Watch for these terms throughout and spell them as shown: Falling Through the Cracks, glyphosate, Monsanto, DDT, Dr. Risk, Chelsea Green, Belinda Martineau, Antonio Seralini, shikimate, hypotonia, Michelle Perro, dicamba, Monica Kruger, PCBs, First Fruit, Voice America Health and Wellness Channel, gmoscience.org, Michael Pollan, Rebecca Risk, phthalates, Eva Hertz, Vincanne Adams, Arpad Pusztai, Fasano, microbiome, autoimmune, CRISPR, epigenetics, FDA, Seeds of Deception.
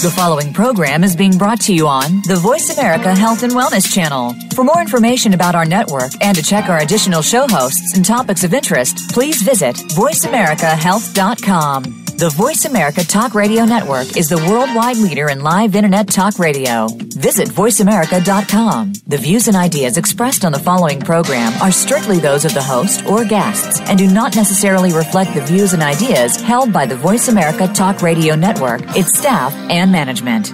The following program is being brought to you on the Voice America Health and Wellness Channel. For more information about our network and to check our additional show hosts and topics of interest, please visit voiceamericahealth.com. The Voice America Talk Radio Network is the worldwide leader in live Internet talk radio. Visit voiceamerica.com. The views and ideas expressed on the following program are strictly those of the host or guests and do not necessarily reflect the views and ideas held by the Voice America Talk Radio Network, its staff, and management.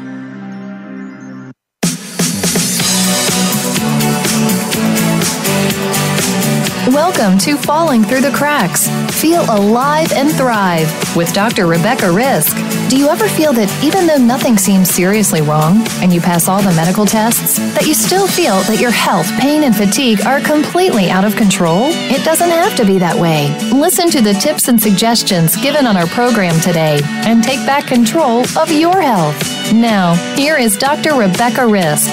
Welcome to Falling Through the Cracks. Feel alive and thrive with Dr. Rebecca Risk. Do you ever feel that even though nothing seems seriously wrong and you pass all the medical tests, that you still feel that your health, pain, and fatigue are completely out of control? It doesn't have to be that way. Listen to the tips and suggestions given on our program today and take back control of your health. Now, here is Dr. Rebecca Risk.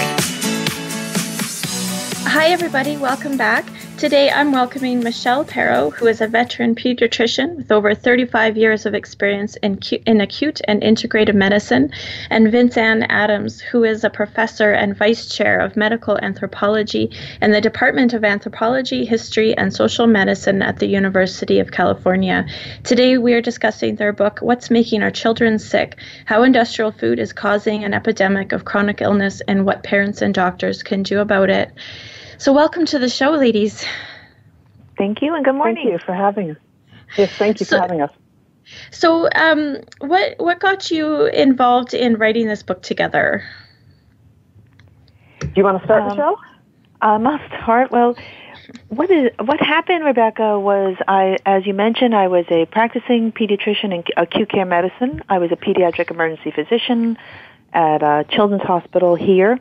Hi, everybody. Welcome back. Today, I'm welcoming Michelle Perro, who is a veteran pediatrician with over 35 years of experience in acute and integrative medicine, and Vincanne Adams, who is a professor and vice chair of medical anthropology in the Department of Anthropology, History, and Social Medicine at the University of California. Today, we are discussing their book, What's Making Our Children Sick? How Industrial Food is Causing an Epidemic of Chronic Illness and What Parents and Doctors Can Do About It. So welcome to the show, ladies. Thank you, and good morning. Thank you for having us. Yes, thank you for having us. So what got you involved in writing this book together? Do you want to start the show? I'll start. Well, what happened, Rebecca, was as you mentioned, I was a practicing pediatrician in acute care medicine. I was a pediatric emergency physician at a children's hospital here.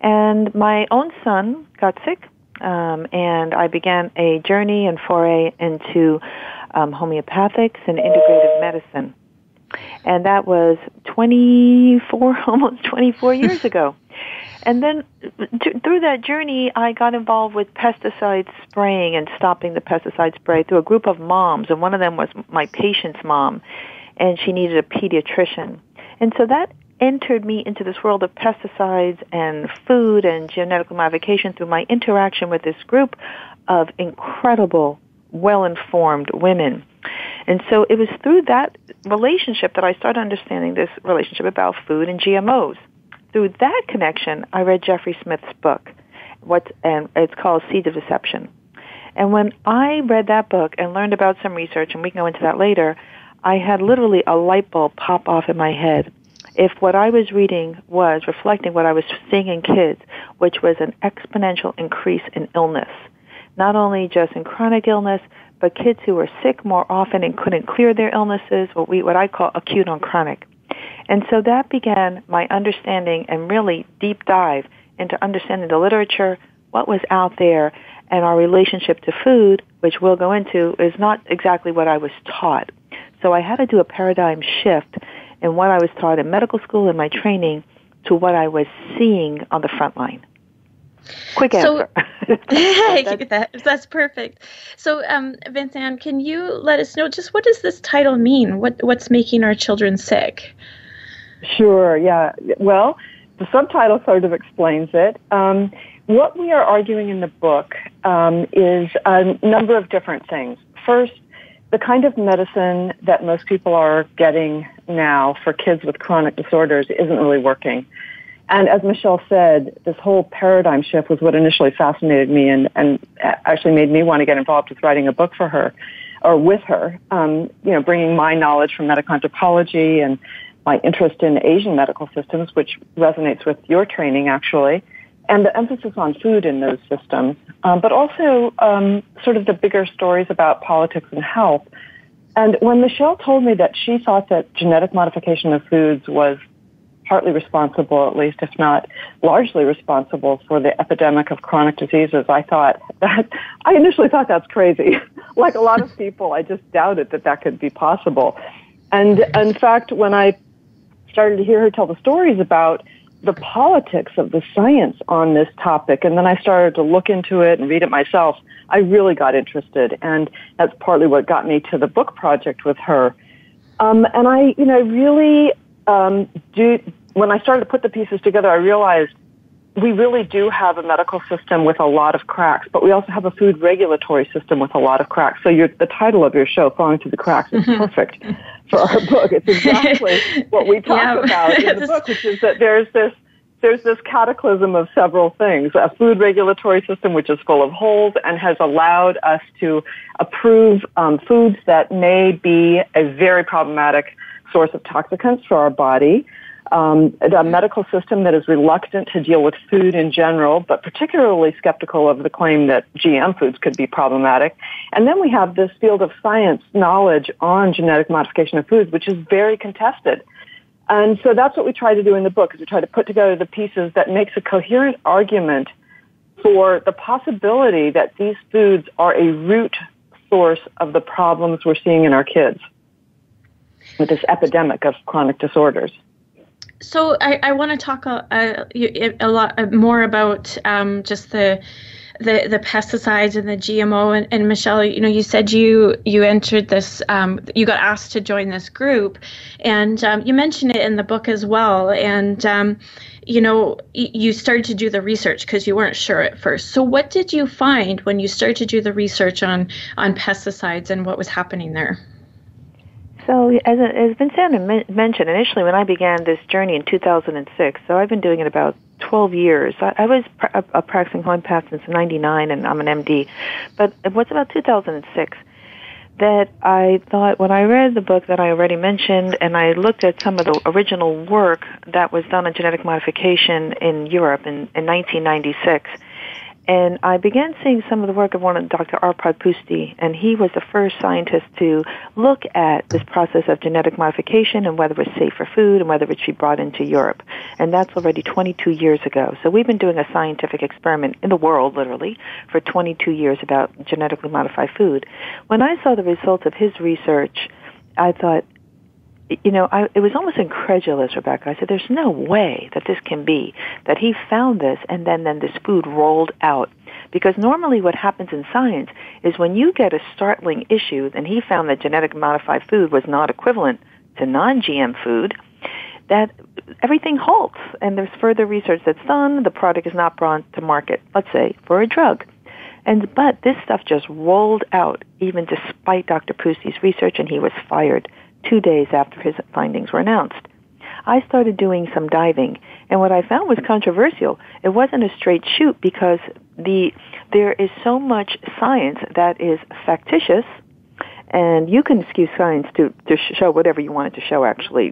And my own son got sick, and I began a journey and foray into homeopathics and integrative medicine. And that was almost 24 years ago. And then through that journey, I got involved with pesticide spraying and stopping the pesticide spray through a group of moms, and one of them was my patient's mom, and she needed a pediatrician. And so that entered me into this world of pesticides and food and genetic modification through my interaction with this group of incredible, well-informed women. And so it was through that relationship that I started understanding this relationship about food and GMOs. Through that connection, I read Jeffrey Smith's book, and it's called Seeds of Deception. And when I read that book and learned about some research, and we can go into that later, I had literally a light bulb pop off in my head. If what I was reading was reflecting what I was seeing in kids, which was an exponential increase in illness, not only just in chronic illness, but kids who were sick more often and couldn't clear their illnesses, what I call acute on chronic. And so that began my understanding and really deep dive into understanding the literature, what was out there, and our relationship to food, which we'll go into, is not exactly what I was taught. So I had to do a paradigm shift and what I was taught in medical school and my training to what I was seeing on the front line. Quick answer. So, that's perfect. So, Vincanne, can you let us know just what does this title mean? What's making our children sick? Sure, yeah. Well, the subtitle sort of explains it. What we are arguing in the book is a number of different things. First, the kind of medicine that most people are getting now for kids with chronic disorders isn't really working. And as Michelle said, this whole paradigm shift was what initially fascinated me and actually made me want to get involved with writing a book for her or with her, bringing my knowledge from medical anthropology and my interest in Asian medical systems, which resonates with your training, actually, and the emphasis on food in those systems, but also sort of the bigger stories about politics and health. And when Michelle told me that she thought that genetic modification of foods was partly responsible, at least if not largely responsible, for the epidemic of chronic diseases, I initially thought that's crazy. Like a lot of people, I just doubted that could be possible. And in fact, when I started to hear her tell the stories about the politics of the science on this topic, and then I started to look into it and read it myself, I really got interested, and that's partly what got me to the book project with her. And I really when I started to put the pieces together, I realized we really do have a medical system with a lot of cracks, but we also have a food regulatory system with a lot of cracks. So the title of your show, Falling Through the Cracks, is perfect for our book. It's exactly what we talk about in the book, which is that there's this cataclysm of several things. A food regulatory system which is full of holes and has allowed us to approve foods that may be a very problematic source of toxicants for our body. A medical system that is reluctant to deal with food in general, but particularly skeptical of the claim that GM foods could be problematic. And then we have this field of science knowledge on genetic modification of foods, which is very contested. And so that's what we try to do in the book, is we try to put together the pieces that makes a coherent argument for the possibility that these foods are a root source of the problems we're seeing in our kids with this epidemic of chronic disorders. So I want to talk a lot more about just the pesticides and the GMO. And Michelle, you said you entered this, you got asked to join this group, and you mentioned it in the book as well. And, you started to do the research because you weren't sure at first. So what did you find when you started to do the research on pesticides and what was happening there? So as Vincanne mentioned, initially when I began this journey in 2006, so I've been doing it about 12 years. I was a practicing homeopath since 99, and I'm an MD. But it was about 2006 that I thought, when I read the book that I already mentioned, and I looked at some of the original work that was done on genetic modification in Europe in 1996, and I began seeing some of the work of one of Dr. Arpad Pusztai, and he was the first scientist to look at this process of genetic modification and whether it's safe for food and whether it should be brought into Europe. And that's already 22 years ago. So we've been doing a scientific experiment in the world, literally, for 22 years about genetically modified food. When I saw the results of his research, I thought, it was almost incredulous, Rebecca. I said, there's no way that this can be, that he found this and then this food rolled out. Because normally what happens in science is when you get a startling issue, and he found that genetic modified food was not equivalent to non-GM food, that everything halts and there's further research that's done, the product is not brought to market, let's say, for a drug. But this stuff just rolled out, even despite Dr. Pustai's research, and he was fired 2 days after his findings were announced. I started doing some diving, and what I found was controversial. It wasn't a straight shoot because there is so much science that is factitious, and you can skew science to show whatever you want it to show, actually.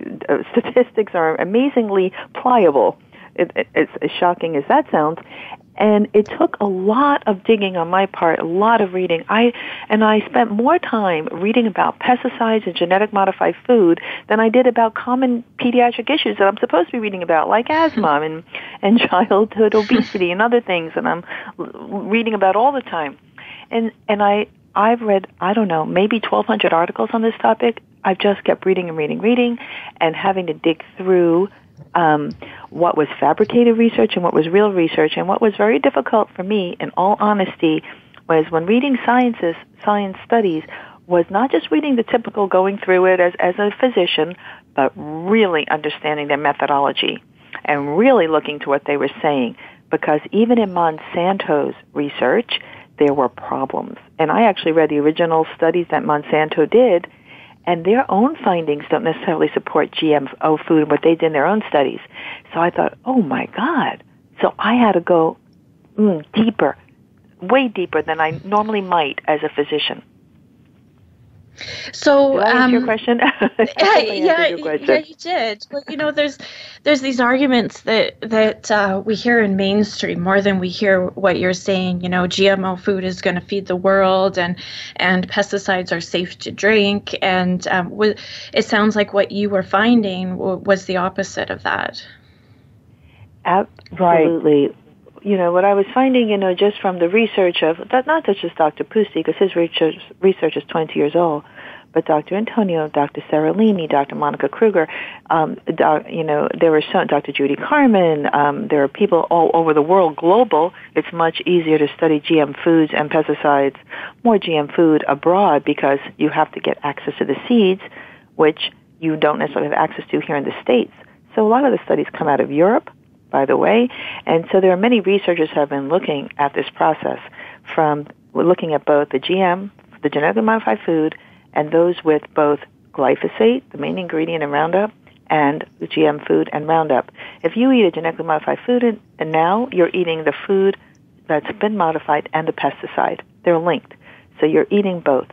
Statistics are amazingly pliable, it's as shocking as that sounds. And it took a lot of digging on my part, a lot of reading. I spent more time reading about pesticides and genetic modified food than I did about common pediatric issues that I'm supposed to be reading about, like asthma and childhood obesity and other things that I'm reading about all the time. And I've read, I don't know, maybe 1,200 articles on this topic. I've just kept reading and having to dig through what was fabricated research and what was real research. And what was very difficult for me, in all honesty, was when reading science studies, was not just reading the typical, going through it as a physician, but really understanding their methodology and really looking to what they were saying. Because even in Monsanto's research, there were problems. And I actually read the original studies that Monsanto did, and their own findings don't necessarily support GMO food and what they did in their own studies. So I thought, oh my God. So I had to go deeper, way deeper than I normally might as a physician. So, did I answer your question? Yeah, you did. But, there's these arguments that we hear in mainstream more than we hear what you're saying. GMO food is going to feed the world, and pesticides are safe to drink. And it sounds like what you were finding was the opposite of that. Absolutely. Right. What I was finding, just from the research of, not just Dr. Pusztai, because his research is 20 years old, but Dr. Antonio, Dr. Seralini, Dr. Monica Kruger, Dr. Judy Carman, there are people all over the world, global. It's much easier to study GM foods and pesticides, more GM food abroad, because you have to get access to the seeds, which you don't necessarily have access to here in the States. So a lot of the studies come out of Europe, by the way, and so there are many researchers who have been looking at this process, from looking at both the GM, the genetically modified food, and those with both glyphosate, the main ingredient in Roundup, and the GM food and Roundup. If you eat a genetically modified food, and now you're eating the food that's been modified and the pesticide, they're linked. So you're eating both.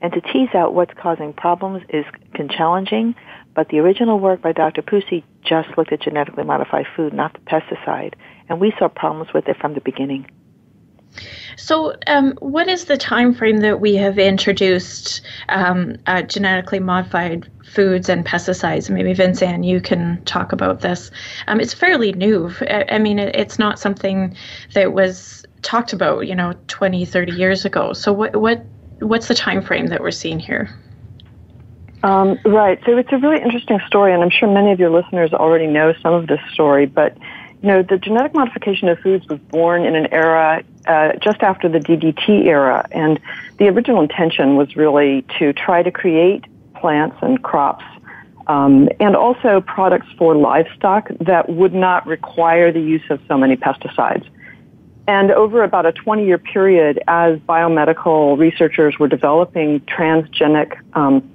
And to tease out what's causing problems is challenging, but the original work by Dr. Pusztai just looked at genetically modified food, not the pesticide, and we saw problems with it from the beginning. So what is the time frame that we have introduced genetically modified foods and pesticides? Maybe, Vincanne, you can talk about this. It's fairly new. I mean, it's not something that was talked about, 20, 30 years ago. So what's the time frame that we're seeing here? Right. So it's a really interesting story, and I'm sure many of your listeners already know some of this story, but the genetic modification of foods was born in an era just after the DDT era, and the original intention was really to try to create plants and crops and also products for livestock that would not require the use of so many pesticides. And over about a 20-year period, as biomedical researchers were developing transgenic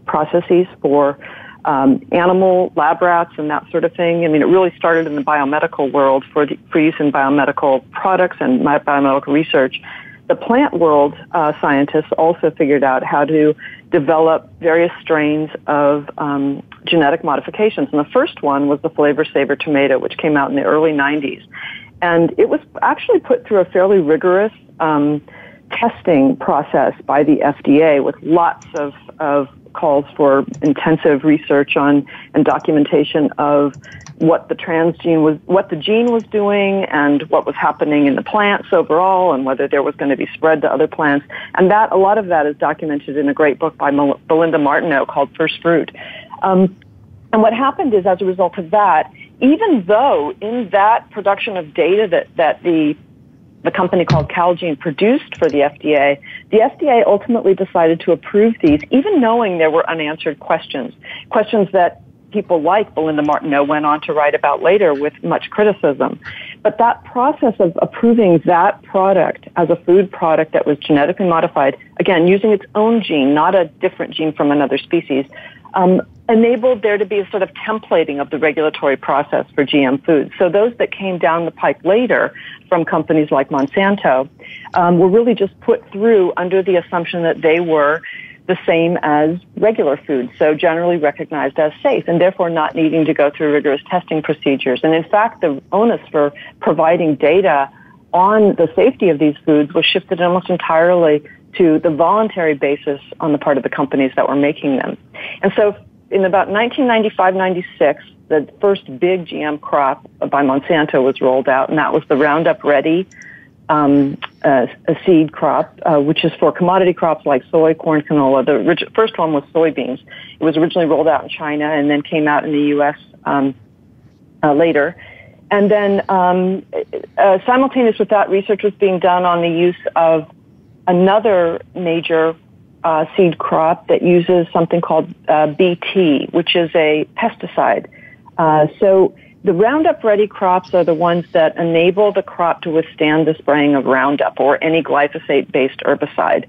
processes for animal lab rats and that sort of thing. I mean, it really started in the biomedical world for use in biomedical products and biomedical research. The plant world scientists also figured out how to develop various strains of genetic modifications. And the first one was the flavor saver tomato, which came out in the early 90s. And it was actually put through a fairly rigorous testing process by the FDA with lots of calls for intensive research on and documentation of what the transgene was, what the gene was doing, and what was happening in the plants overall, and whether there was going to be spread to other plants. And that a lot of that is documented in a great book by Belinda Martineau called First Fruit. And what happened is, as a result of that, even though in that production of data that the company called Calgene produced for the FDA ultimately decided to approve these, even knowing there were unanswered questions that people like Belinda Martineau went on to write about later with much criticism. But that process of approving that product as a food product that was genetically modified, again, using its own gene, not a different gene from another species, enabled there to be a sort of templating of the regulatory process for GM foods. So those that came down the pike later from companies like Monsanto were really just put through under the assumption that they were the same as regular foods, so generally recognized as safe, and therefore not needing to go through rigorous testing procedures. And in fact, the onus for providing data on the safety of these foods was shifted almost entirely to the voluntary basis on the part of the companies that were making them. And so in about 1995-96, the first big GM crop by Monsanto was rolled out, and that was the Roundup Ready a seed crop, which is for commodity crops like soy, corn, canola. The first one was soybeans. It was originally rolled out in China and then came out in the U.S. Later. And then simultaneous with that, research was being done on the use of another major seed crop that uses something called BT, which is a pesticide. So the Roundup Ready crops are the ones that enable the crop to withstand the spraying of Roundup or any glyphosate-based herbicide.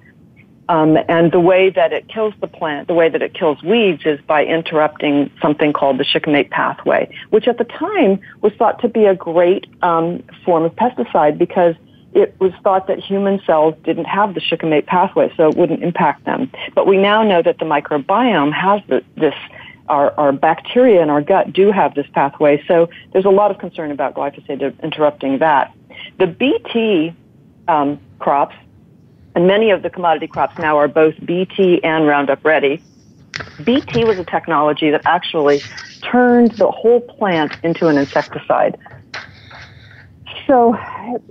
And the way that it kills the plant, the way that it kills weeds, is by interrupting something called the shikimate pathway, which at the time was thought to be a great form of pesticide because it was thought that human cells didn't have the shikimate pathway, so it wouldn't impact them. But we now know that the microbiome has this. Our bacteria in our gut do have this pathway, so there's a lot of concern about glyphosate interrupting that. The BT crops, and many of the commodity crops now are both BT and Roundup Ready. BT was a technology that actually turned the whole plant into an insecticide. So,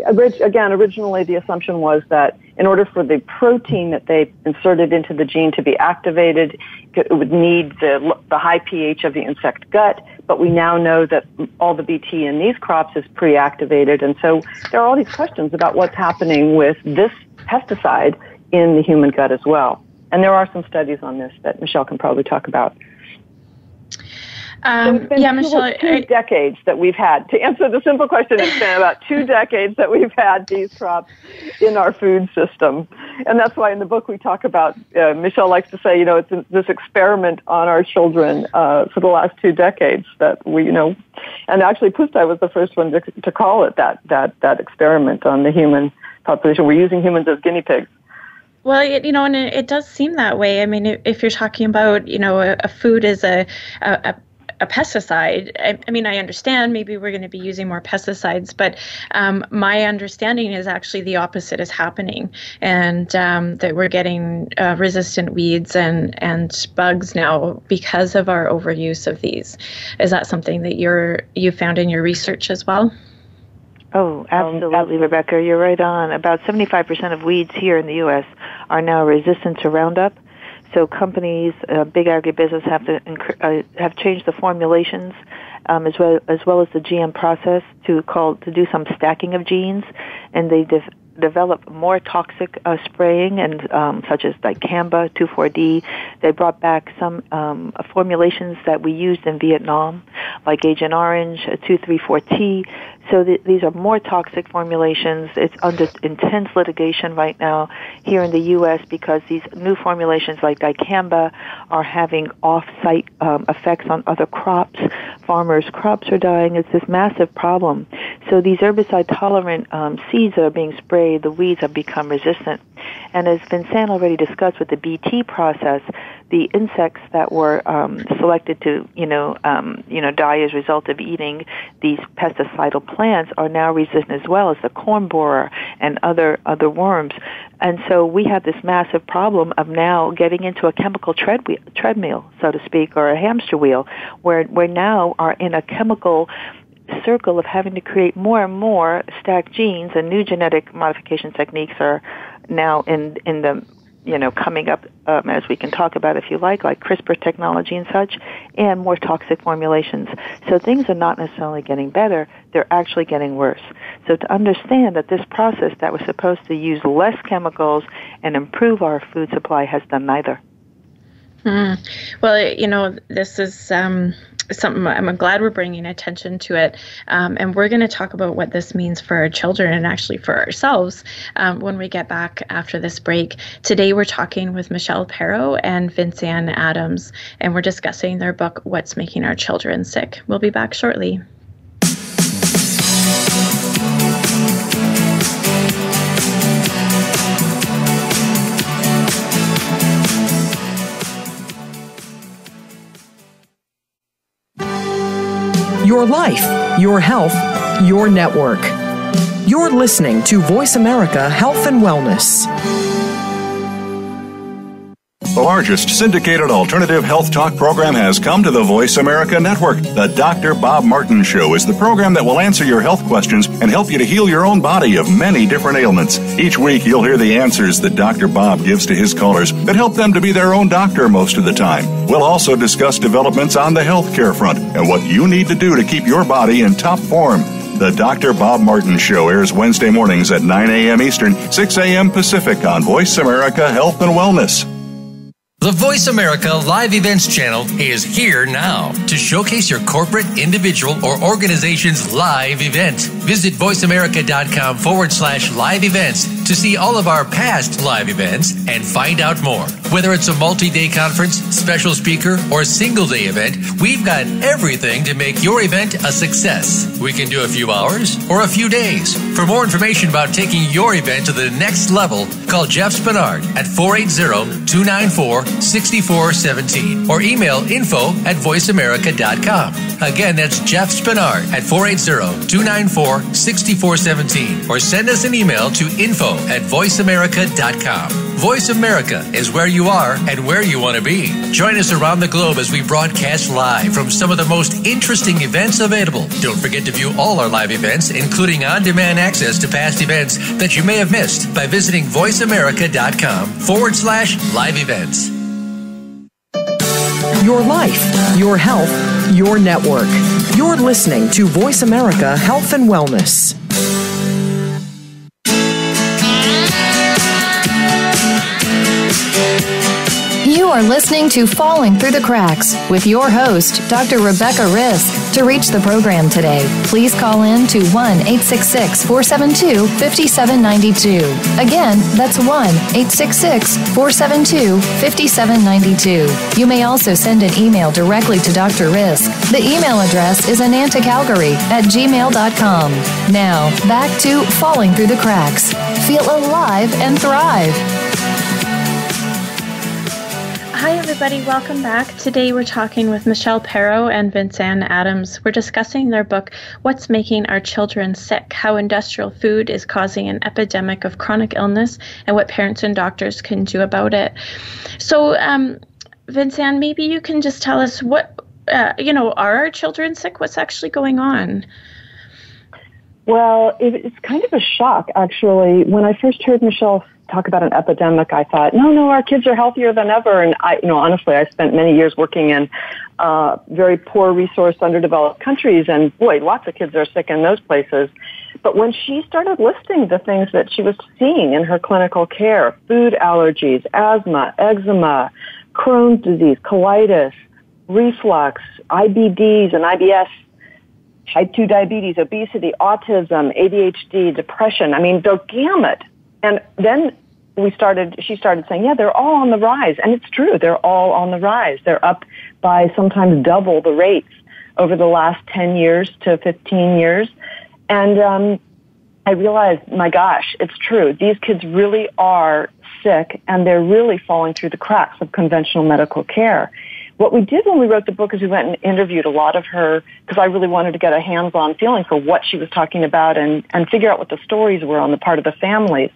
again, originally the assumption was that in order for the protein that they inserted into the gene to be activated, it would need the high pH of the insect gut, but we now know that all the BT in these crops is pre-activated, and so there are all these questions about what's happening with this pesticide in the human gut as well. And there are some studies on this that Michelle can probably talk about. It's been Michelle, two decades that we've had. To answer the simple question, it's been about 2 decades that we've had these crops in our food system. And that's why in the book we talk about, Michelle likes to say, you know, it's this experiment on our children for the last 2 decades that we, you know, and actually Pusztai was the first one to call it that experiment on the human population. We're using humans as guinea pigs. Well, it does seem that way. I mean, if you're talking about, you know, a food is a pesticide. I mean, I understand maybe we're going to be using more pesticides, but my understanding is actually the opposite is happening, and that we're getting resistant weeds and bugs now because of our overuse of these. Is that something that you found in your research as well? Oh, absolutely, Rebecca. You're right on. About 75% of weeds here in the U.S. are now resistant to Roundup. So companies, big agribusiness have changed the formulations as well as the GM process to do some stacking of genes, and they develop more toxic spraying and such as dicamba, 2,4-D. They brought back some formulations that we used in Vietnam, like Agent Orange, 2,3,4-T. So these are more toxic formulations. It's under intense litigation right now here in the U.S. because these new formulations like dicamba are having off-site effects on other crops. Farmers' crops are dying. It's this massive problem. So these herbicide-tolerant seeds that are being sprayed, the weeds have become resistant. And as Vincanne already discussed with the BT process, the insects that were selected to, die as a result of eating these pesticidal plants are now resistant as well as the corn borer and other worms. And so we have this massive problem of now getting into a chemical treadmill, so to speak, or a hamster wheel, where we now are in a chemical circle of having to create more and more stacked genes, and new genetic modification techniques are now in the coming up, as we can talk about if you like CRISPR technology and such, and more toxic formulations. So things are not necessarily getting better, they're actually getting worse. So to understand that this process that was supposed to use less chemicals and improve our food supply has done neither. Well, this is... something I'm glad we're bringing attention to it, and we're going to talk about what this means for our children and actually for ourselves when we get back after this break. Today we're talking with Michelle Perro and Vincanne Adams, and we're discussing their book, What's Making Our Children Sick. We'll be back shortly. Your life, your health, your network. You're listening to Voice America Health and Wellness. The largest syndicated alternative health talk program has come to the Voice America Network. The Dr. Bob Martin Show is the program that will answer your health questions and help you to heal your own body of many different ailments. Each week, you'll hear the answers that Dr. Bob gives to his callers that help them to be their own doctor most of the time. We'll also discuss developments on the healthcare front and what you need to do to keep your body in top form. The Dr. Bob Martin Show airs Wednesday mornings at 9 a.m. Eastern, 6 a.m. Pacific on Voice America Health and Wellness. The Voice America Live Events Channel is here now to showcase your corporate, individual, or organization's live event. Visit voiceamerica.com/live events to see all of our past live events and find out more. Whether it's a multi-day conference, special speaker, or single-day event, we've got everything to make your event a success. We can do a few hours or a few days. For more information about taking your event to the next level, call Jeff Spinard at 480-294-6417 or email info@voiceamerica.com. Again, that's Jeff Spinard at 480-294-6417 or send us an email to info@voiceamerica.com. Voice America is where you are and where you want to be. Join us around the globe as we broadcast live from some of the most interesting events available. Don't forget to view all our live events, including on-demand access to past events that you may have missed by visiting voiceamerica.com/live events. Your life, your health, your network. You're listening to Voice America Health and Wellness. You are listening to Falling Through the Cracks with your host, Dr. Rebecca Risk. To reach the program today, please call in to 1-866-472-5792. Again, that's 1-866-472-5792. You may also send an email directly to Dr. Risk. The email address is anantacalgary@gmail.com. Now, back to Falling Through the Cracks. Feel alive and thrive. Hi everybody, welcome back. Today we're talking with Michelle Perro and Vincanne Adams. We're discussing their book, What's Making Our Children Sick? How Industrial Food is Causing an Epidemic of Chronic Illness and What Parents and Doctors Can Do About It. So, Vincanne, maybe you can just tell us what, are our children sick? What's actually going on? Well, it's kind of a shock, actually. When I first heard Michelle talk about an epidemic, I thought, no, our kids are healthier than ever. And honestly, I spent many years working in very poor resource, underdeveloped countries, and boy, lots of kids are sick in those places. But when she started listing the things that she was seeing in her clinical care, food allergies, asthma, eczema, Crohn's disease, colitis, reflux, IBDs and IBS, type 2 diabetes, obesity, autism, ADHD, depression, the gamut. And then she started saying, yeah, they're all on the rise. And it's true, they're all on the rise. They're up by sometimes double the rates over the last 10 years to 15 years. And I realized, my gosh, it's true. These kids really are sick, and they're really falling through the cracks of conventional medical care. What we did when we wrote the book is we went and interviewed a lot of her, because I really wanted to get a hands-on feeling for what she was talking about and figure out what the stories were on the part of the families.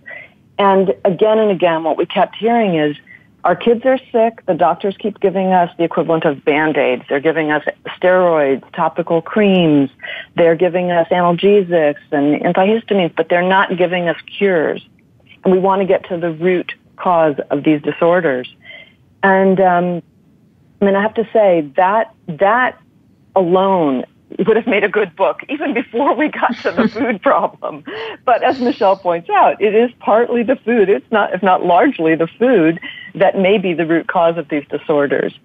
And again, what we kept hearing is, our kids are sick, the doctors keep giving us the equivalent of Band-Aids. They're giving us steroids, topical creams, they're giving us analgesics and antihistamines, but they're not giving us cures. And we want to get to the root cause of these disorders. And I have to say that alone would have made a good book, even before we got to the food problem. But as Michelle points out, it is partly the food. It's not, if not largely, the food that may be the root cause of these disorders.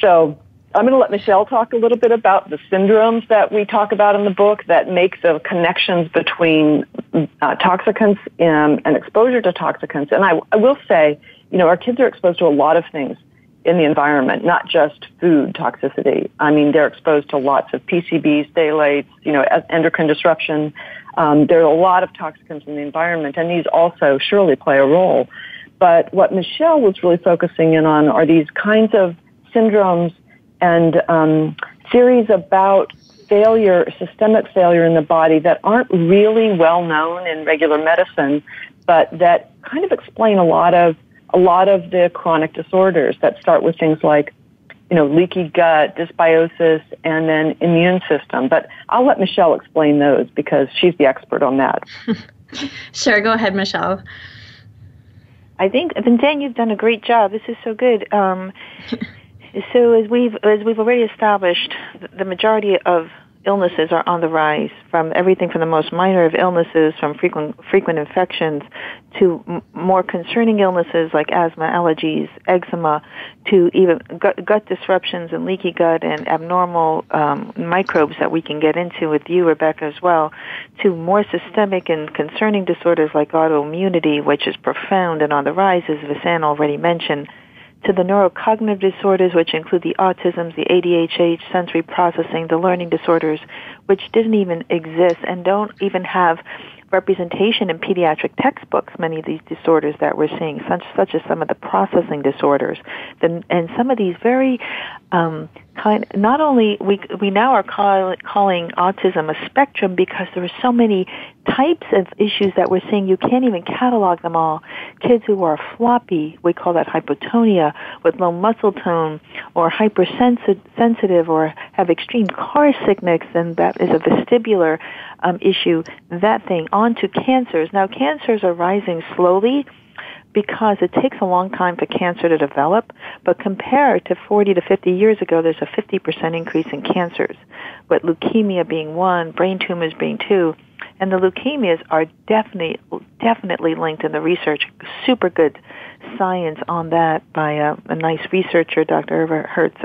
So I'm going to let Michelle talk a little bit about the syndromes that we talk about in the book that make the connections between toxicants and exposure to toxicants. And I will say, our kids are exposed to a lot of things in the environment, not just food toxicity. They're exposed to lots of PCBs, phthalates, endocrine disruption. There are a lot of toxicants in the environment, and these also surely play a role. But what Michelle was really focusing in on are these kinds of syndromes and theories about failure, systemic failure in the body that aren't really well known in regular medicine, but that kind of explain a lot of the chronic disorders that start with things like, leaky gut, dysbiosis, and then immune system. But I'll let Michelle explain those because she's the expert on that. Sure, go ahead, Michelle. I think, Vincanne, you've done a great job. This is so good. So as we've already established, the majority of illnesses are on the rise, from everything from the most minor of illnesses, from frequent infections, to more concerning illnesses like asthma, allergies, eczema, to even gut disruptions and leaky gut and abnormal microbes that we can get into with you, Rebecca, as well, to more systemic and concerning disorders like autoimmunity, which is profound and on the rise, as Vincanne already mentioned, to the neurocognitive disorders, which include the autisms, the ADHD, sensory processing, the learning disorders, which didn't even exist and don't even have representation in pediatric textbooks, many of these disorders that we're seeing, such as some of the processing disorders. And some of these very not only we now are calling autism a spectrum because there are so many types of issues that we're seeing, you can't even catalog them all. Kids who are floppy, we call that hypotonia, with low muscle tone, or hypersensitive, or have extreme car sickness, and that is a vestibular issue, that thing. On to cancers. Now, cancers are rising slowly, because it takes a long time for cancer to develop, but compared to 40 to 50 years ago, there's a 50% increase in cancers, with leukemia being one, brain tumors being two, And the leukemias are definitely linked in the research. Super good science on that by a nice researcher, Dr. Eva Hertz,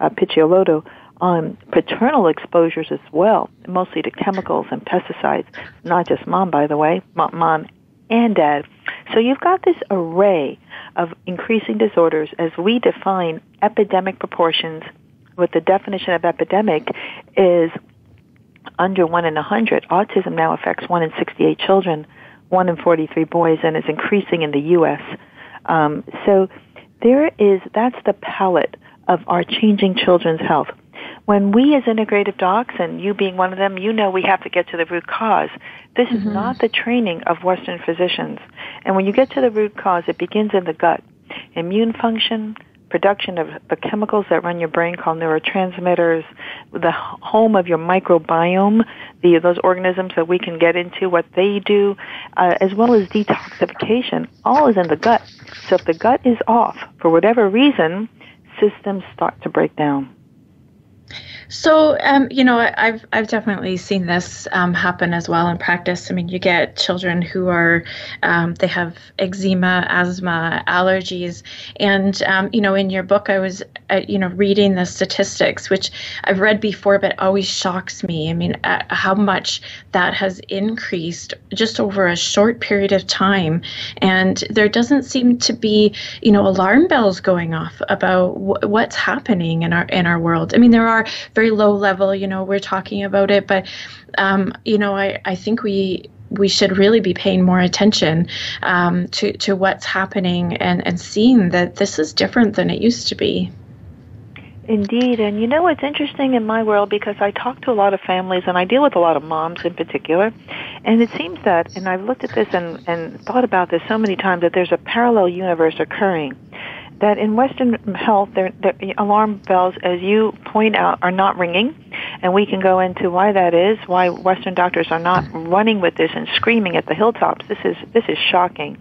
Picciolotto, on paternal exposures as well, mostly to chemicals and pesticides. Not just mom, by the way, mom and dad. So you've got this array of increasing disorders as we define epidemic proportions. With the definition of epidemic is under 1 in 100. Autism now affects 1 in 68 children, 1 in 43 boys, and is increasing in the U.S. So that's the palette of our changing children's health. When we as integrative docs, and you being one of them, you know we have to get to the root cause. This is not the training of Western physicians. And when you get to the root cause, it begins in the gut. Immune function, production of the chemicals that run your brain called neurotransmitters, the home of your microbiome, those organisms that we can get into, what they do, as well as detoxification, all is in the gut. So if the gut is off, for whatever reason, systems start to break down. So, I've definitely seen this happen as well in practice. I mean, you get children who are, they have eczema, asthma, allergies. And, in your book, I was, reading the statistics, which I've read before, but always shocks me. I mean, how much that has increased just over a short period of time. And there doesn't seem to be, alarm bells going off about what's happening in our world. I mean, there are very low level, we're talking about it, but, I think we should really be paying more attention to what's happening and seeing that this is different than it used to be. Indeed. And what's interesting in my world, because I talk to a lot of families and I deal with a lot of moms in particular, and it seems that, and I've looked at this and thought about this so many times, that there's a parallel universe occurring. That in Western health, the alarm bells, as you point out, are not ringing. And we can go into why that is, why Western doctors are not running with this and screaming at the hilltops. This is shocking.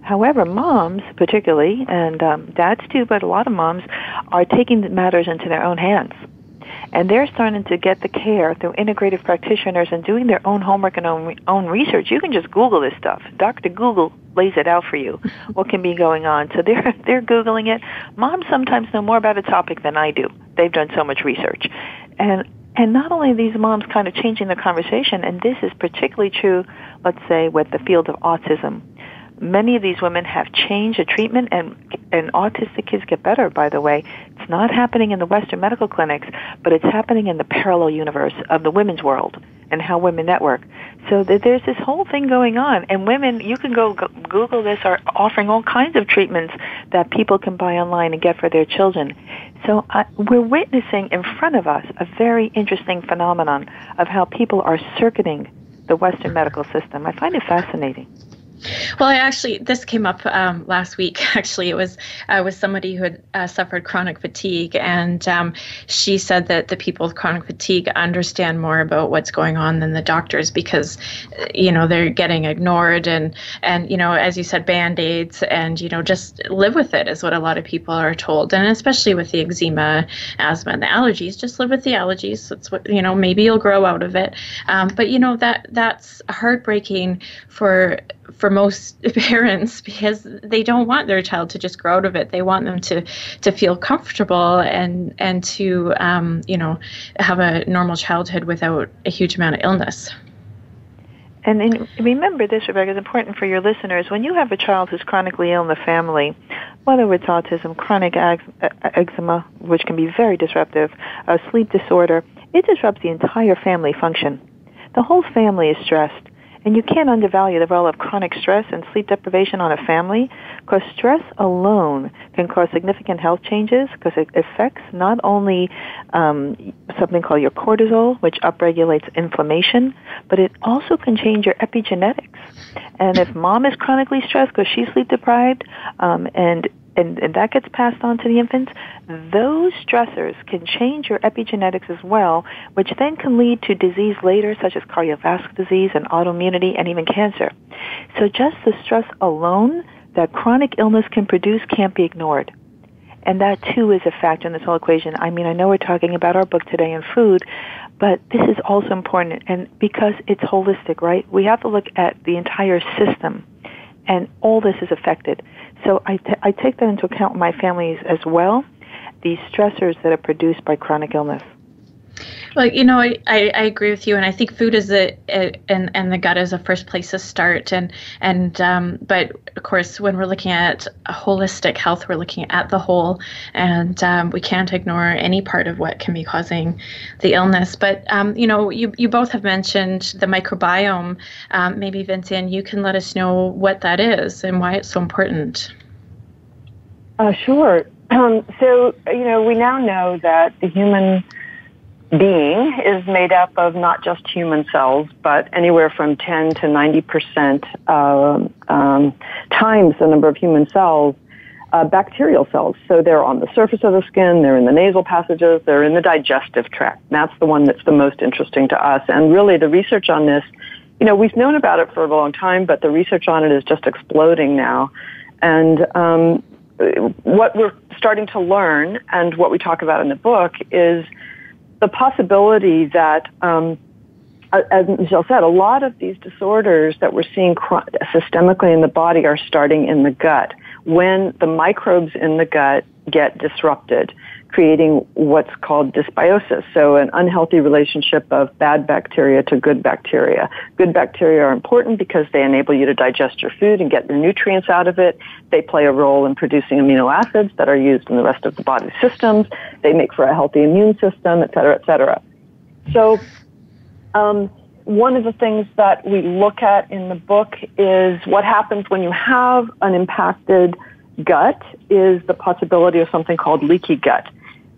However, moms particularly, and dads too, but a lot of moms are taking matters into their own hands. And they're starting to get the care through integrative practitioners and doing their own homework and own research. You can just Google this stuff. Dr. Google lays it out for you, what can be going on. So they're Googling it. Moms sometimes know more about a topic than I do. They've done so much research. And not only are these moms kind of changing the conversation, and this is particularly true, let's say, with the field of autism. Many of these women have changed the treatment, and autistic kids get better, by the way. It's not happening in the Western medical clinics, but it's happening in the parallel universe of the women's world and how women network. So there's this whole thing going on. And women, you can go Google this, are offering all kinds of treatments that people can buy online and get for their children. So we're witnessing in front of us a very interesting phenomenon of how people are circuiting the Western medical system. I find it fascinating. Well, this came up last week. Actually, it was with somebody who had suffered chronic fatigue, and she said that the people with chronic fatigue understand more about what's going on than the doctors because, they're getting ignored and as you said, Band-Aids and, just live with it is what a lot of people are told. And especially with the eczema, asthma, and the allergies, just live with the allergies. That's what, maybe you'll grow out of it. But, that's heartbreaking for most parents because they don't want their child to just grow out of it. They want them to feel comfortable and to, have a normal childhood without a huge amount of illness. And remember this, Rebecca, is important for your listeners. When you have a child who's chronically ill in the family, whether it's autism, chronic eczema, which can be very disruptive, a sleep disorder, it disrupts the entire family function. The whole family is stressed. And you can't undervalue the role of chronic stress and sleep deprivation on a family, because stress alone can cause significant health changes, because it affects not only something called your cortisol, which upregulates inflammation, but it also can change your epigenetics. And if mom is chronically stressed because she's sleep deprived, and that gets passed on to the infants, those stressors can change your epigenetics as well, which then can lead to disease later, such as cardiovascular disease and autoimmunity and even cancer. So just the stress alone that chronic illness can produce can't be ignored. And that, too, is a factor in this whole equation. I mean, I know we're talking about our book today and food, But this is also important, and because it's holistic, right? We have to look at the entire system, and all this is affected. So I take that into account in my families as well, the stressors that are produced by chronic illness. Well, you know, I agree with you, and I think food is and the gut is a first place to start, and but of course when we're looking at holistic health, we're looking at the whole, and we can't ignore any part of what can be causing the illness. But you know, you both have mentioned the microbiome. Maybe Vincanne, you can let us know what that is and why it's so important. Sure. So you know, we now know that the human being is made up of not just human cells, but anywhere from 10 to 90% times the number of human cells, bacterial cells. So they're on the surface of the skin, they're in the nasal passages, they're in the digestive tract. That's the one that's the most interesting to us. And really the research on this, you know, we've known about it for a long time, but the research on it is just exploding now. And what we're starting to learn, and what we talk about in the book, is the possibility that, as Michelle said, a lot of these disorders that we're seeing systemically in the body are starting in the gut, when the microbes in the gut get disrupted, creating what's called dysbiosis, so an unhealthy relationship of bad bacteria to good bacteria. Good bacteria are important because they enable you to digest your food and get your nutrients out of it. They play a role in producing amino acids that are used in the rest of the body's systems. They make for a healthy immune system, et cetera, et cetera. So one of the things that we look at in the book is what happens when you have an impacted gut is the possibility of something called leaky gut.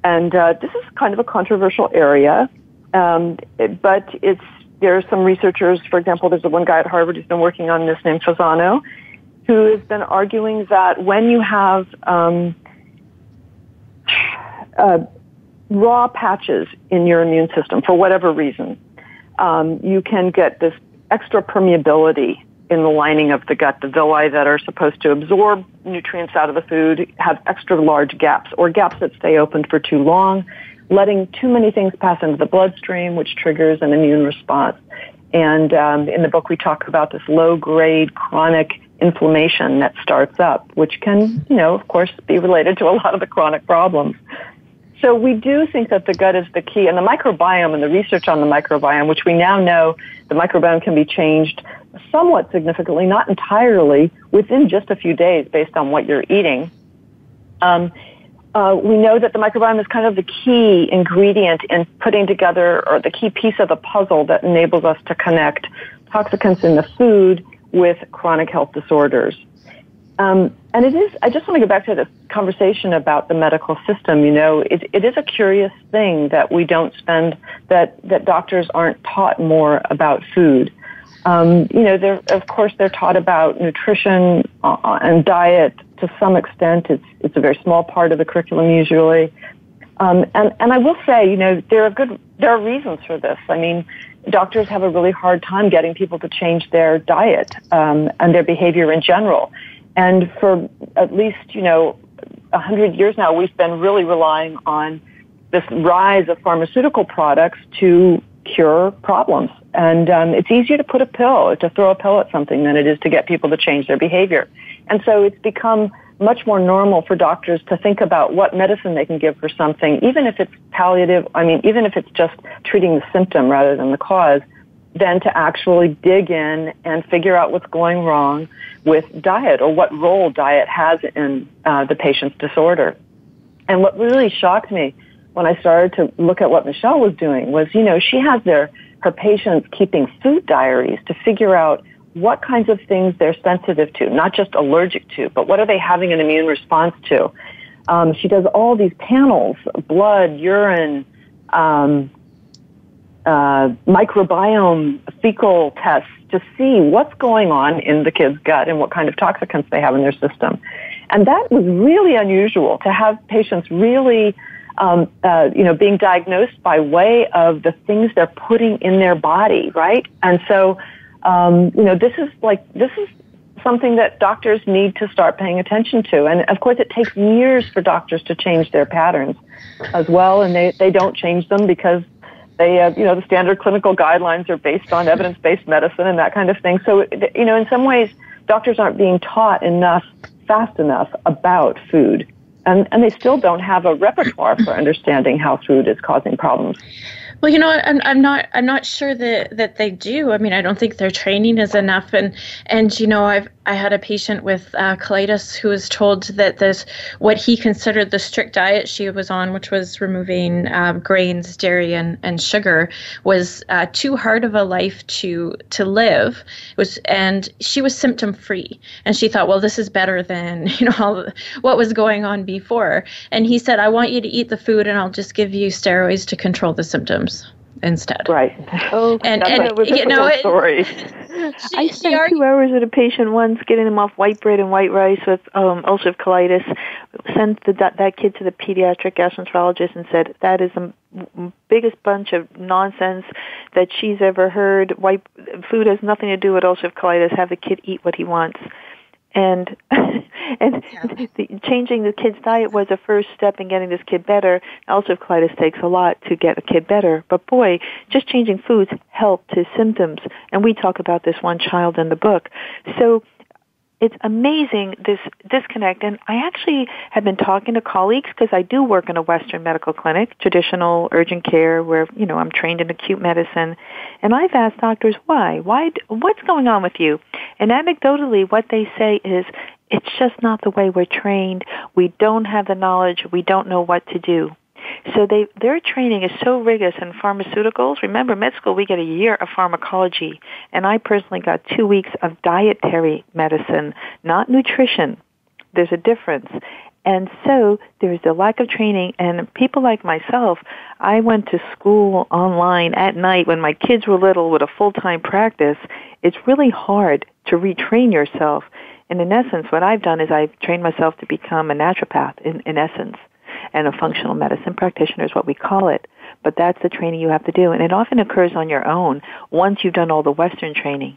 And this is kind of a controversial area, but there are some researchers, for example, there's one guy at Harvard who's been working on this named Fasano, who has been arguing that when you have raw patches in your immune system, for whatever reason, you can get this extra permeability in the lining of the gut. The villi that are supposed to absorb nutrients out of the food have extra large gaps, or gaps that stay open for too long, letting too many things pass into the bloodstream, which triggers an immune response. And in the book, we talk about this low-grade chronic inflammation that starts up, which can, you know, of course, be related to a lot of the chronic problems. So we do think that the gut is the key, and the microbiome and the research on the microbiome, which we now know the microbiome can be changed somewhat significantly, not entirely, within just a few days based on what you're eating. We know that the microbiome is kind of the key ingredient in putting together, or the key piece of the puzzle that enables us to connect toxicants in the food with chronic health disorders. And it is, I just want to go back to the conversation about the medical system. You know, it is a curious thing that we don't spend, that doctors aren't taught more about food. You know, of course, they're taught about nutrition and diet to some extent. It's a very small part of the curriculum usually. And I will say, you know, there are reasons for this. I mean, doctors have a really hard time getting people to change their diet, and their behavior in general. And for at least, you know, 100 years now, we've been really relying on this rise of pharmaceutical products to cure problems. And it's easier to put to throw a pill at something than it is to get people to change their behavior. And so it's become much more normal for doctors to think about what medicine they can give for something, even if it's palliative, I mean, even if it's just treating the symptom rather than the cause, than to actually dig in and figure out what's going wrong with diet, or what role diet has in the patient's disorder. And what really shocked me when I started to look at what Michelle was doing was, you know, she has her patients keeping food diaries to figure out what kinds of things they're sensitive to, not just allergic to, but what are they having an immune response to. She does all these panels, blood, urine, microbiome, fecal tests to see what's going on in the kid's gut and what kind of toxicants they have in their system. And that was really unusual to have patients really, you know, being diagnosed by way of the things they're putting in their body, right? And so, you know, this is something that doctors need to start paying attention to. And of course, it takes years for doctors to change their patterns as well, and they don't change them because They, the standard clinical guidelines are based on evidence-based medicine and that kind of thing. So, in some ways, doctors aren't being taught enough, fast enough about food. And they still don't have a repertoire for understanding how food is causing problems. Well, I'm not sure that they do. I mean, I don't think their training is enough. And I had a patient with colitis who was told that what he considered the strict diet she was on, which was removing grains, dairy, and sugar, was too hard of a life to live. And she was symptom free, and she thought, well, this is better than what was going on before. And he said, I want you to eat the food, and I'll just give you steroids to control the symptoms instead. Right. Oh, that's a difficult story. I spent 2 hours with a patient once, getting him off white bread and white rice with ulcerative colitis. Sent that kid to the pediatric gastroenterologist and said, that is the biggest bunch of nonsense that she's ever heard. White food has nothing to do with ulcerative colitis. Have the kid eat what he wants. And changing the kid's diet was a first step in getting this kid better. Ulcerative colitis takes a lot to get a kid better. But boy, just changing foods helped his symptoms. And we talk about this one child in the book. So it's amazing, this disconnect. And I actually have been talking to colleagues, because I do work in a Western medical clinic, traditional urgent care, where, I'm trained in acute medicine. And I've asked doctors, why? What's going on with you? And anecdotally, what they say is, it's just not the way we're trained. We don't have the knowledge. We don't know what to do. So their training is so rigorous in pharmaceuticals. Remember, med school, we get a year of pharmacology. And I personally got 2 weeks of dietary medicine, not nutrition. There's a difference. And so there's a lack of training. And people like myself, I went to school online at night when my kids were little with a full-time practice. It's really hard to retrain yourself. And in essence, what I've done is I've trained myself to become a naturopath, in essence. And a functional medicine practitioner is what we call it. But that's the training you have to do. And it often occurs on your own once you've done all the Western training.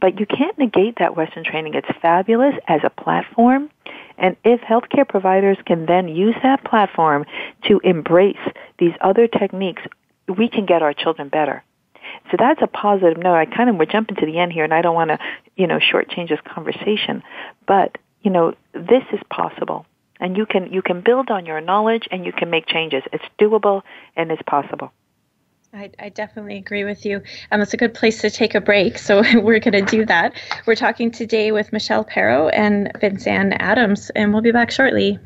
But you can't negate that Western training. It's fabulous as a platform. And if healthcare providers can then use that platform to embrace these other techniques, we can get our children better. So that's a positive note. We're jumping to the end here, and I don't want to, shortchange this conversation. But, this is possible. And you can build on your knowledge, and you can make changes. It's doable, and it's possible. I definitely agree with you. It's a good place to take a break, so we're going to do that. We're talking today with Michelle Perro and Vincanne Adams, and we'll be back shortly.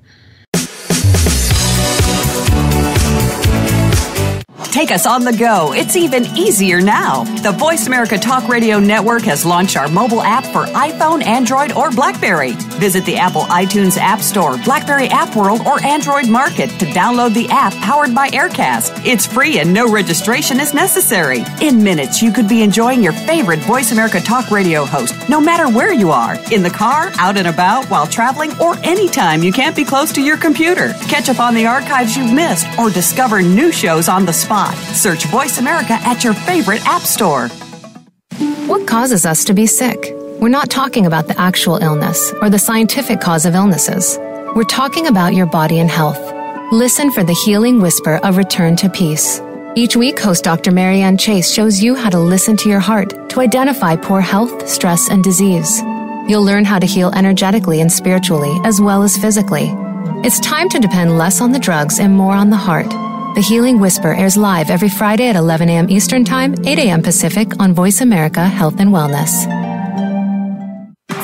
Take us on the go. It's even easier now. The Voice America Talk Radio Network has launched our mobile app for iPhone, Android, or BlackBerry. Visit the Apple iTunes App Store, BlackBerry App World, or Android Market to download the app powered by Aircast. It's free and no registration is necessary. In minutes, you could be enjoying your favorite Voice America Talk Radio host, no matter where you are, in the car, out and about, while traveling, or anytime you can't be close to your computer. Catch up on the archives you've missed or discover new shows on the spot. Search Voice America at your favorite app store. What causes us to be sick? We're not talking about the actual illness or the scientific cause of illnesses. We're talking about your body and health. Listen for the healing whisper of Return to Peace. Each week, host Dr. Marianne Chase shows you how to listen to your heart to identify poor health, stress, and disease. You'll learn how to heal energetically and spiritually, as well as physically. It's time to depend less on the drugs and more on the heart. The Healing Whisper airs live every Friday at 11 a.m. Eastern Time, 8 a.m. Pacific on Voice America Health and Wellness.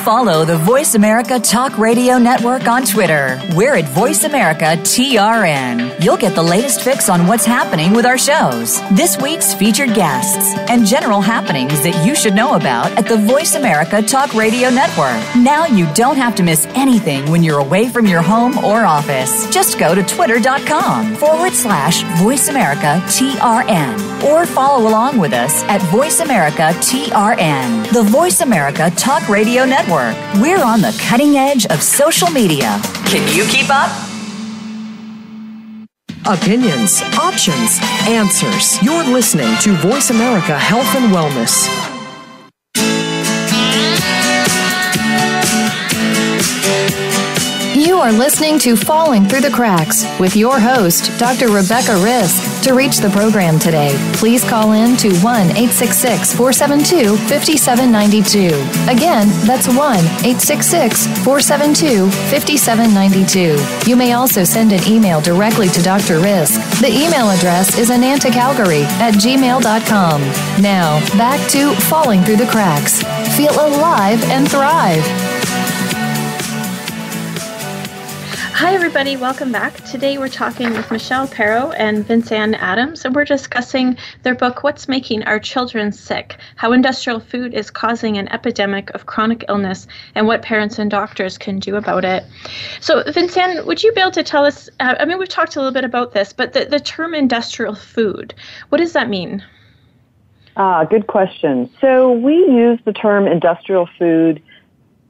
Follow the Voice America Talk Radio Network on Twitter. We're at Voice America TRN. You'll get the latest fix on what's happening with our shows, this week's featured guests, and general happenings that you should know about at the Voice America Talk Radio Network. Now you don't have to miss anything when you're away from your home or office. Just go to twitter.com/Voice America TRN or follow along with us at Voice America TRN, the Voice America Talk Radio Network. We're on the cutting edge of social media. Can you keep up? Opinions, options, answers. You're listening to Voice America Health and Wellness. You are listening to Falling Through the Cracks with your host, Dr. Rebecca Risk. To reach the program today, please call in to 1-866-472-5792. Again, that's 1-866-472-5792. You may also send an email directly to Dr. Risk. The email address is anantacalgary@gmail.com. Now, back to Falling Through the Cracks. Feel alive and thrive. Hi, everybody. Welcome back. Today, we're talking with Michelle Perro and Vincanne Adams, and we're discussing their book, What's Making Our Children Sick? How Industrial Food is Causing an Epidemic of Chronic Illness and What Parents and Doctors Can Do About It. So, Vincanne, would you be able to tell us, we've talked a little bit about this, but the term industrial food, what does that mean? Good question. So, we use the term industrial food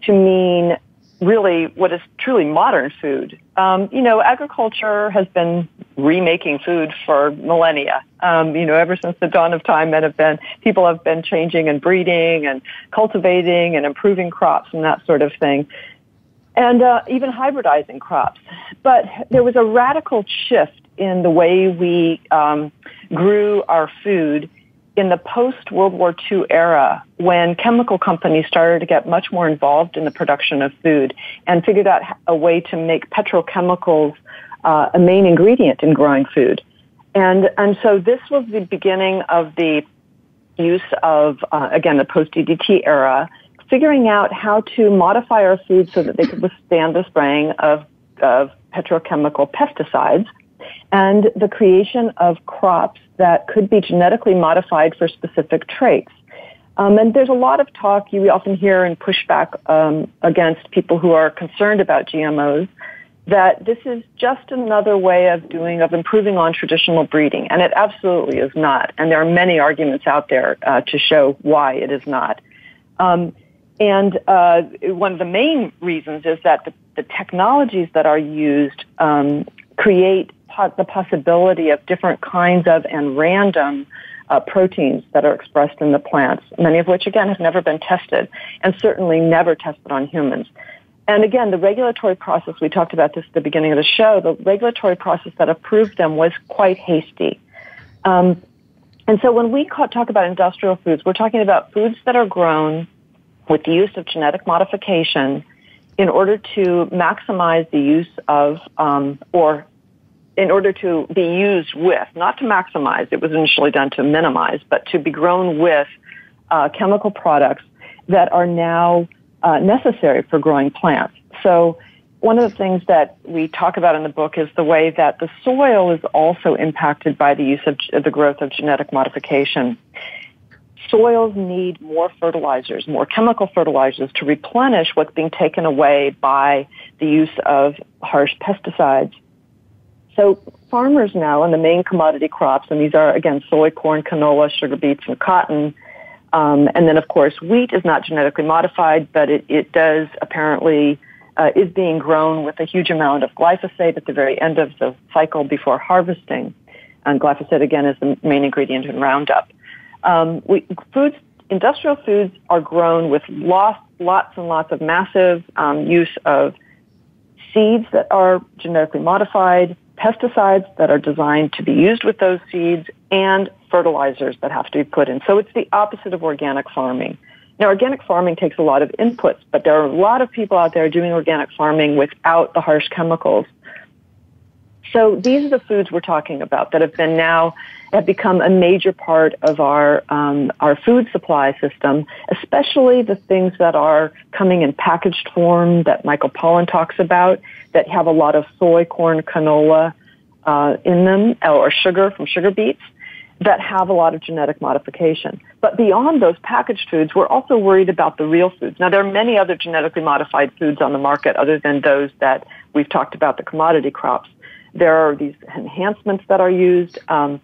to mean really what is truly modern food. Agriculture has been remaking food for millennia. Ever since the dawn of time, people have been changing and breeding and cultivating and improving crops and that sort of thing, and even hybridizing crops. But there was a radical shift in the way we grew our food in the post-World War II era, when chemical companies started to get much more involved in the production of food and figured out a way to make petrochemicals a main ingredient in growing food. And so this was the beginning of the use of, the post-DDT era, figuring out how to modify our food so that they could withstand the spraying of petrochemical pesticides, and the creation of crops that could be genetically modified for specific traits. And there's a lot of talk you often hear and pushback against people who are concerned about GMOs, that this is just another way of improving on traditional breeding, and it absolutely is not. And there are many arguments out there to show why it is not. And one of the main reasons is that the technologies that are used create the possibility of different kinds of and random proteins that are expressed in the plants, many of which, again, have never been tested and certainly never tested on humans. And again, the regulatory process, we talked about this at the beginning of the show, the regulatory process that approved them was quite hasty. And so when we talk about industrial foods, we're talking about foods that are grown with the use of genetic modification in order to maximize the use of in order to be used with, not to maximize, it was initially done to minimize, but to be grown with chemical products that are now necessary for growing plants. So one of the things that we talk about in the book is the way that the soil is also impacted by the use of the growth of genetic modification. Soils need more fertilizers, more chemical fertilizers to replenish what's being taken away by the use of harsh pesticides. So farmers now in the main commodity crops, and these are, again, soy, corn, canola, sugar beets, and cotton. And then, of course, wheat is not genetically modified, but it does apparently is being grown with a huge amount of glyphosate at the very end of the cycle before harvesting. And glyphosate, again, is the main ingredient in Roundup. Industrial foods are grown with lots and lots of massive use of seeds that are genetically modified, pesticides that are designed to be used with those seeds, and fertilizers that have to be put in. So it's the opposite of organic farming. Now, organic farming takes a lot of inputs, but there are a lot of people out there doing organic farming without the harsh chemicals. So these are the foods we're talking about that have become a major part of our food supply system, especially the things that are coming in packaged form that Michael Pollan talks about, that have a lot of soy, corn, canola in them, or sugar from sugar beets, that have a lot of genetic modification. But beyond those packaged foods, we're also worried about the real foods. Now, there are many other genetically modified foods on the market other than those that we've talked about, the commodity crops. There are these enhancements that are used. And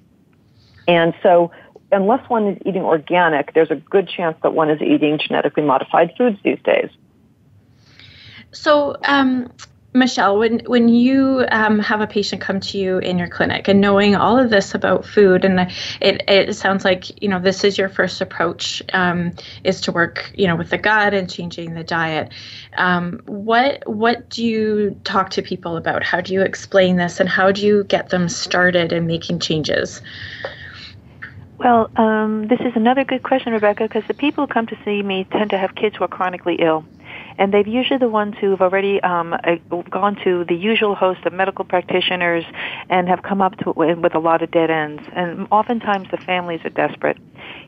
so unless one is eating organic, there's a good chance that one is eating genetically modified foods these days. So Michelle, when you have a patient come to you in your clinic and knowing all of this about food, and it sounds like, you know, this is your first approach is to work, you know, with the gut and changing the diet. What do you talk to people about? How do you explain this, and how do you get them started in making changes? Well, this is another good question, Rebecca, because the people who come to see me tend to have kids who are chronically ill. And they're usually the ones who have already gone to the usual host of medical practitioners and have come up with a lot of dead ends. And oftentimes the families are desperate.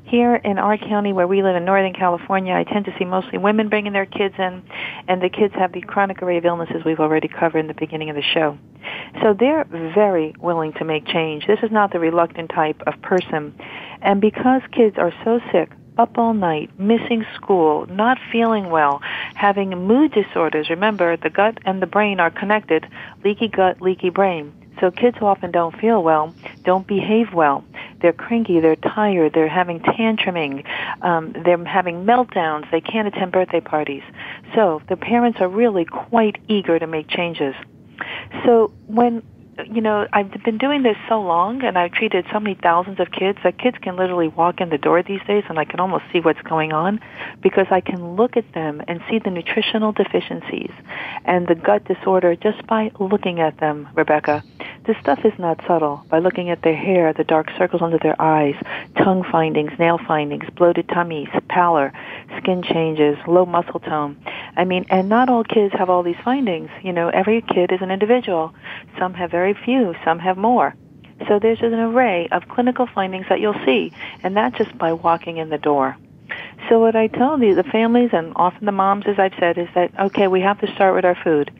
Here in our county where we live in Northern California, I tend to see mostly women bringing their kids in, and the kids have the chronic array of illnesses we've already covered in the beginning of the show. So they're very willing to make change. This is not the reluctant type of person. And because kids are so sick, up all night, missing school, not feeling well, having mood disorders. Remember, the gut and the brain are connected. Leaky gut, leaky brain. So kids who often don't feel well, don't behave well. They're cranky, they're tired, they're having tantruming, they're having meltdowns, they can't attend birthday parties. So the parents are really quite eager to make changes. So when I've been doing this so long, and I've treated so many thousands of kids that kids can literally walk in the door these days, and I can almost see what's going on because I can look at them and see the nutritional deficiencies and the gut disorder just by looking at them, Rebecca. This stuff is not subtle. By looking at their hair, the dark circles under their eyes, tongue findings, nail findings, bloated tummies, pallor, skin changes, low muscle tone. I mean, and not all kids have all these findings. You know, every kid is an individual. Some have very few, some have more. So there's an array of clinical findings that you'll see, and that's just by walking in the door. So what I tell the families and often the moms, as I've said, is that, okay, we have to start with our food.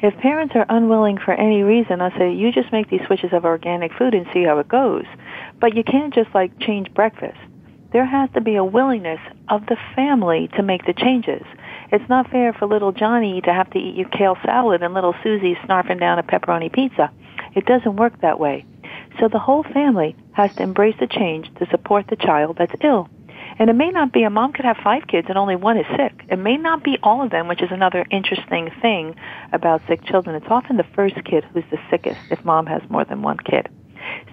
If parents are unwilling for any reason, I'll say, you just make these switches of organic food and see how it goes. But you can't just, like, change breakfast. There has to be a willingness of the family to make the changes. It's not fair for little Johnny to have to eat your kale salad and little Susie snarfing down a pepperoni pizza. It doesn't work that way. So the whole family has to embrace the change to support the child that's ill. And it may not be, a mom could have 5 kids and only one is sick. It may not be all of them, which is another interesting thing about sick children. It's often the first kid who's the sickest if mom has more than one kid.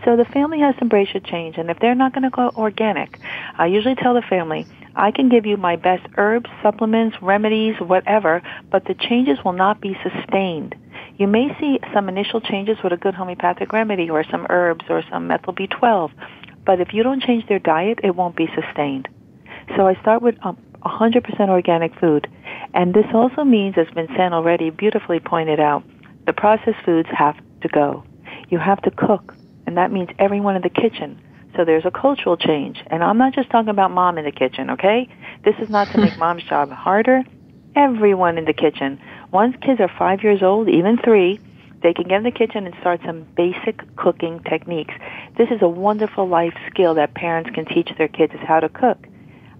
So the family has to embrace a change, and if they're not going to go organic, I usually tell the family, I can give you my best herbs, supplements, remedies, whatever, but the changes will not be sustained. You may see some initial changes with a good homeopathic remedy or some herbs or some methyl B12, but if you don't change their diet, it won't be sustained. So I start with 100% organic food, and this also means, as Vincanne already beautifully pointed out, the processed foods have to go. You have to cook. And that means everyone in the kitchen. So there's a cultural change. And I'm not just talking about mom in the kitchen, okay? This is not to make mom's job harder. Everyone in the kitchen. Once kids are 5 years old, even 3, they can get in the kitchen and start some basic cooking techniques. This is a wonderful life skill that parents can teach their kids, is how to cook.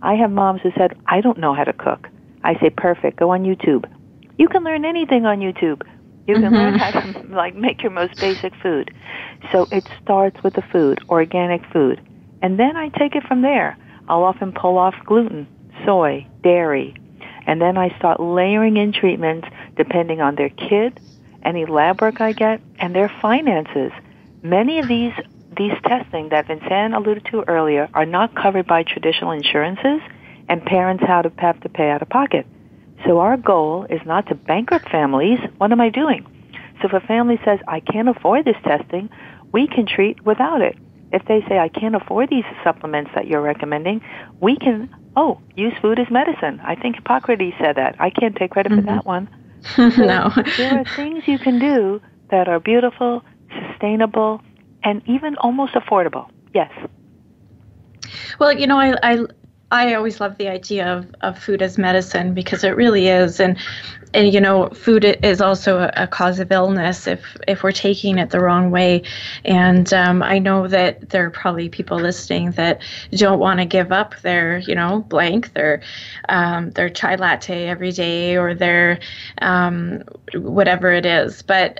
I have moms who said, I don't know how to cook. I say, perfect, go on YouTube. You can learn anything on YouTube. You can learn how to, like, make your most basic food. So it starts with the food, organic food. And then I take it from there. I'll often pull off gluten, soy, dairy. And then I start layering in treatments depending on their kid, any lab work I get, and their finances. Many of these testing that Vincanne alluded to earlier are not covered by traditional insurances, and parents have to pay out of pocket. So our goal is not to bankrupt families. What am I doing? So if a family says, I can't afford this testing, we can treat without it. If they say, I can't afford these supplements that you're recommending, we can, use food as medicine. I think Hippocrates said that. I can't take credit for that one. So no. There are things you can do that are beautiful, sustainable, and even almost affordable. Yes. Well, I always love the idea of food as medicine, because it really is. And food is also a cause of illness if we're taking it the wrong way. And I know that there are probably people listening that don't want to give up their, their chai latte every day, or their whatever it is. But,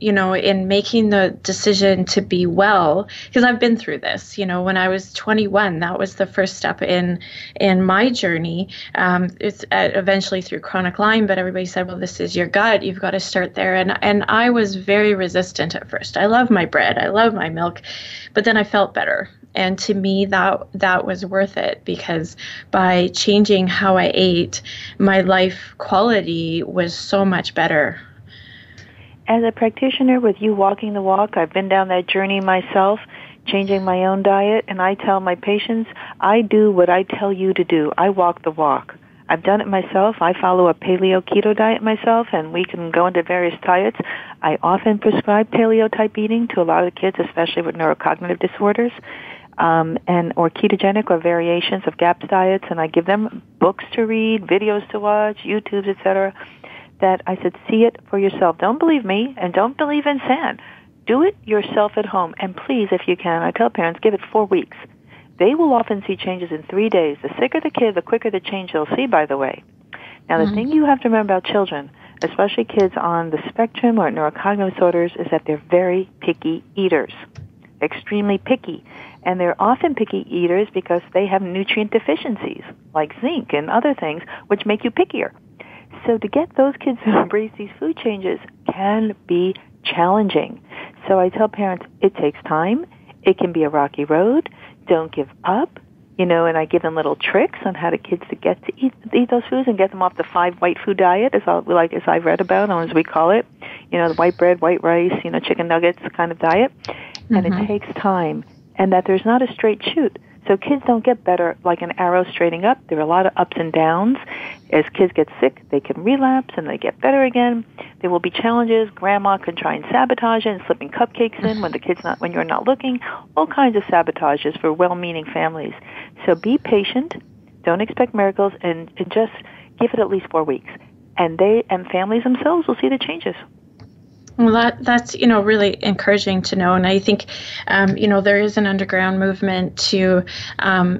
in making the decision to be well, because I've been through this, when I was 21, that was the first step in in my journey. It's eventually through chronic Lyme, but everybody said, well, this is your gut. You've got to start there. And I was very resistant at first. I love my bread. I love my milk. But then I felt better. And to me, that was worth it, because by changing how I ate, my life quality was so much better. As a practitioner, with you walking the walk, I've been down that journey myself, changing my own diet, and I tell my patients, I do what I tell you to do. I walk the walk. I've done it myself. I follow a paleo-keto diet myself, and we can go into various diets. I often prescribe paleo-type eating to a lot of the kids, especially with neurocognitive disorders. And or ketogenic or variations of GAPS diets, and I give them books to read, videos to watch, YouTubes, etc. That I said, see it for yourself. Don't believe me, and don't believe in sand. Do it yourself at home, and please, if you can, I tell parents, give it 4 weeks. They will often see changes in 3 days. The sicker the kid, the quicker the change they'll see, by the way. Now, the thing you have to remember about children, especially kids on the spectrum or neurocognitive disorders, is that they're very picky eaters, extremely picky. And they're often picky eaters because they have nutrient deficiencies, like zinc and other things, which make you pickier. So to get those kids to embrace these food changes can be challenging. So I tell parents, it takes time. It can be a rocky road. Don't give up. You know, and I give them little tricks on how to kids to get to eat those foods and get them off the 5 white food diet, as I've read about, or as we call it, you know, the white bread, white rice, you know, chicken nuggets kind of diet. And it takes time. And that there's not a straight shoot. So kids don't get better like an arrow straighting up. There are a lot of ups and downs. As kids get sick, they can relapse and they get better again. There will be challenges. Grandma can try and sabotage it and slipping cupcakes in when you're not looking. All kinds of sabotages for well-meaning families. So be patient. Don't expect miracles, and just give it at least 4 weeks. And they and families themselves will see the changes. Well, that's, you know, really encouraging to know. And I think, you know, there is an underground movement to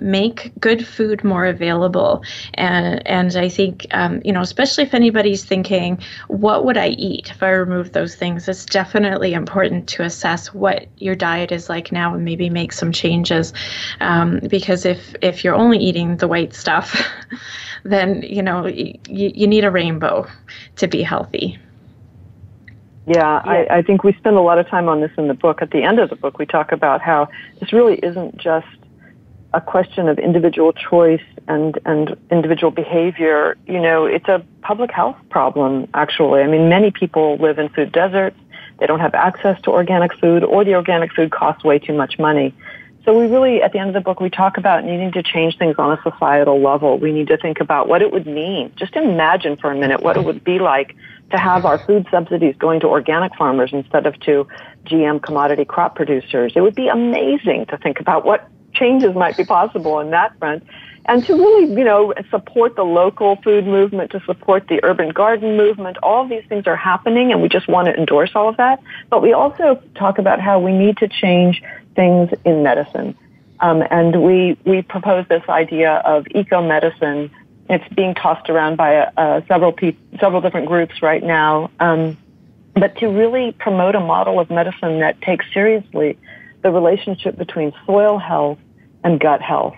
make good food more available. And I think, you know, especially if anybody's thinking, what would I eat if I remove those things? It's definitely important to assess what your diet is like now and maybe make some changes. Because if you're only eating the white stuff, then, you know, you need a rainbow to be healthy. Yeah, I think we spend a lot of time on this in the book. At the end of the book, we talk about how this really isn't just a question of individual choice and individual behavior. You know, it's a public health problem, actually. I mean, many people live in food deserts. They don't have access to organic food, or the organic food costs way too much money. So we really, at the end of the book, we talk about needing to change things on a societal level. We need to think about what it would mean. Just imagine for a minute what it would be like to have our food subsidies going to organic farmers instead of to GM commodity crop producers. It would be amazing to think about what changes might be possible on that front, and to really, you know, support the local food movement, to support the urban garden movement. All of these things are happening, and we just want to endorse all of that. But we also talk about how we need to change things in medicine. And we propose this idea of eco-medicine. It's being tossed around by several different groups right now, but to really promote a model of medicine that takes seriously the relationship between soil health and gut health.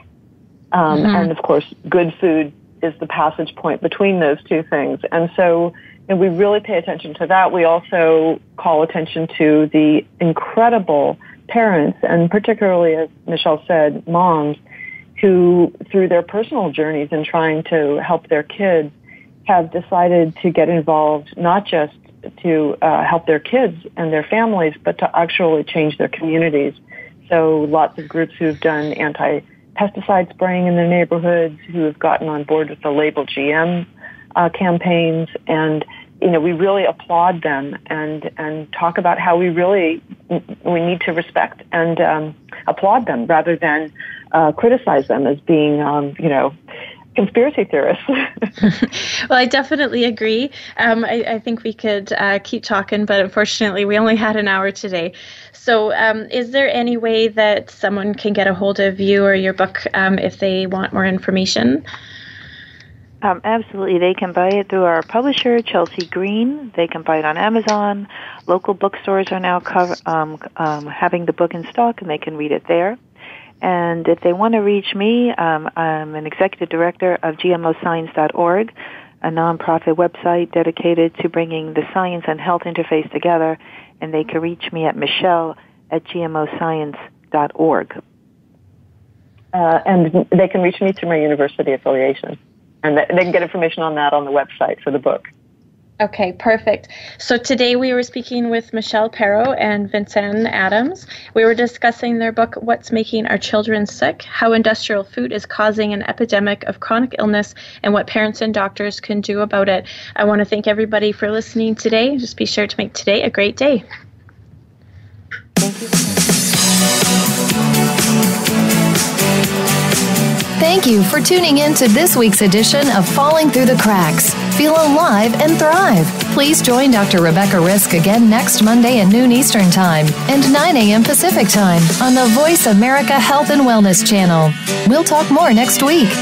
And, of course, good food is the passage point between those two things. And so we really pay attention to that. We also call attention to the incredible parents, and particularly, as Michelle said, moms, who, through their personal journeys in trying to help their kids, have decided to get involved not just to help their kids and their families, but to actually change their communities. So lots of groups who've done anti-pesticide spraying in their neighborhoods, who have gotten on board with the Label GM campaigns. And, you know, we really applaud them and talk about how we need to respect and applaud them rather than criticize them as being, you know, conspiracy theorists. Well, I definitely agree. I think we could keep talking, but unfortunately, we only had an hour today. So is there any way that someone can get a hold of you or your book if they want more information? Absolutely. They can buy it through our publisher, Chelsea Green. They can buy it on Amazon. Local bookstores are now having the book in stock, and they can read it there. And if they want to reach me, I'm an executive director of gmoscience.org, a nonprofit website dedicated to bringing the science and health interface together, and they can reach me at michelle@gmoscience.org. And they can reach me through my university affiliation. And they can get information on that on the website for the book. Okay, perfect. So today we were speaking with Michelle Perro and Vincanne Adams. We were discussing their book, What's Making Our Children Sick? How Industrial Food is Causing an Epidemic of Chronic Illness and What Parents and Doctors Can Do About It. I want to thank everybody for listening today. Just be sure to make today a great day. Thank you. Thank you for tuning in to this week's edition of Falling Through the Cracks. Feel alive and thrive. Please join Dr. Rebecca Risk again next Monday at noon Eastern Time and 9 a.m. Pacific Time on the Voice America Health and Wellness Channel. We'll talk more next week.